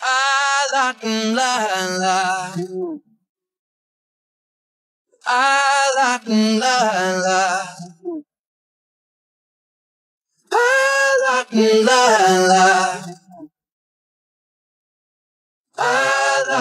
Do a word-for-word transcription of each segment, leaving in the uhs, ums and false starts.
I la la la. I la la la. I la la la. I la la la. I la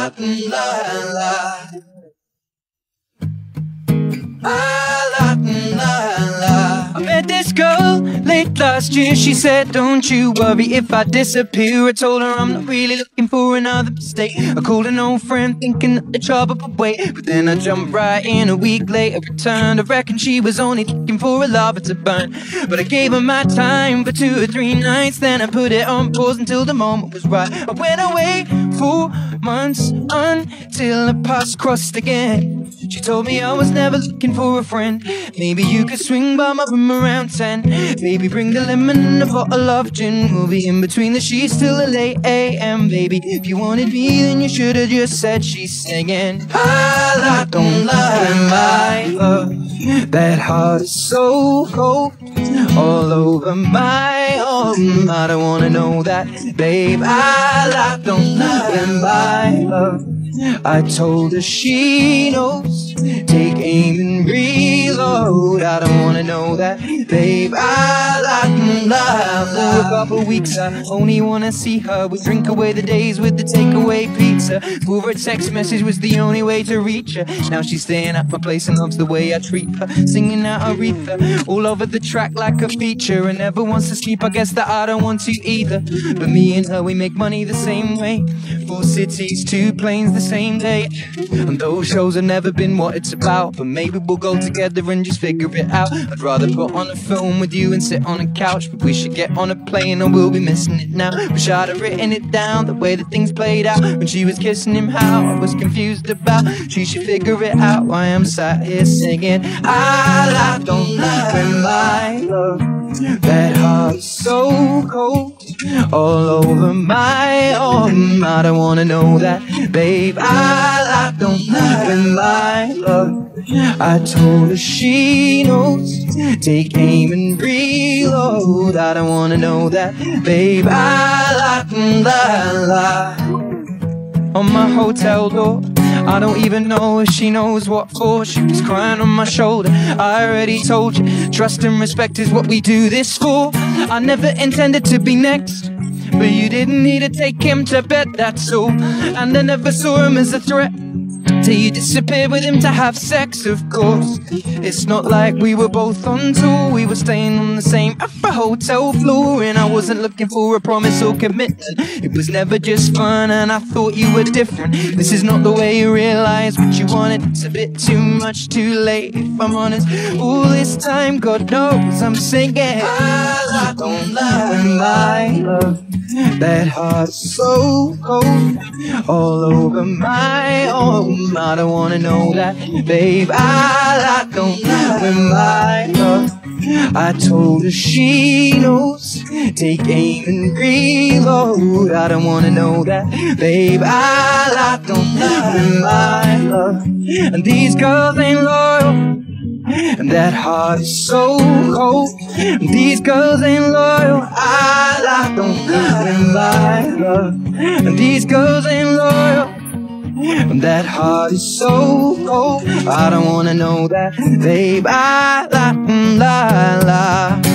la la. I met this girl late last year. She said, "Don't you worry if I disappear." I told her I'm not really looking for another mistake. I called an old friend thinking that the trouble would wait, but then I jumped right in. A week later returned. I reckon she was only looking for a lover to burn, but I gave her my time for two or three nights. Then I put it on pause until the moment was right. I went away four months until the paths crossed again. She told me I was never looking for a friend. Maybe you could swing by my room around ten. Baby, bring the lemon and a bottle of gin. We'll be in between the sheets till the late a m. Baby, if you wanted me, then you should have just said. She's singing, I like, don't lie, my love. That heart is so cold, all over my home. I don't wanna know that, babe. I like, don't lie, my love. I told her she knows. Take aim and reload. I don't wanna know that, babe. I like love. For a couple weeks, I only wanna see her. We drink away the days with the takeaway pizza. Over a text message was the only way to reach her. Now she's staying at my place and loves the way I treat her. Singing out Aretha all over the track like a feature. And never wants to sleep. I guess that I don't want to either. But me and her, we make money the same way. Four cities, two planes the same day. And those shows have never been what it's about. But maybe we'll go together and just figure it out. I'd rather put on a film with you and sit on a couch. But we should get on a plane or we'll be missing it now. Wish I'd have written it down, the way that things played out. When she was kissing him, how I was confused about. She should figure it out why I'm sat here singing. I don't love him, my love. That heart's so cold, all over my arm. I don't wanna know that, babe. I don't love him, my love. I told her she knows. Take aim and reload. I don't wanna know that, babe. I like la la. On my hotel door, I don't even know if she knows what for. She was crying on my shoulder. I already told you, trust and respect is what we do this for. I never intended to be next, but you didn't need to take him to bed, that's all. And I never saw him as a threat. Till you disappeared with him to have sex, of course. It's not like we were both on tour. We were staying on the same upper hotel floor. And I wasn't looking for a promise or commitment. It was never just fun and I thought you were different. This is not the way you realize what you wanted. It's a bit too much, too late if I'm honest. All this time, God knows I'm singing I don't love my love. That heart's so cold, all over my home. I don't wanna know that, babe. I like don't know when my love. I told her she knows. Take aim and reload. I don't wanna know that, babe. I like don't know when my love. And these girls ain't loyal. And that heart is so cold. And these girls ain't loyal. I like don't love and lie, love. And these girls ain't loyal. And that heart is so cold. I don't wanna know that, babe. I like and lie, lie.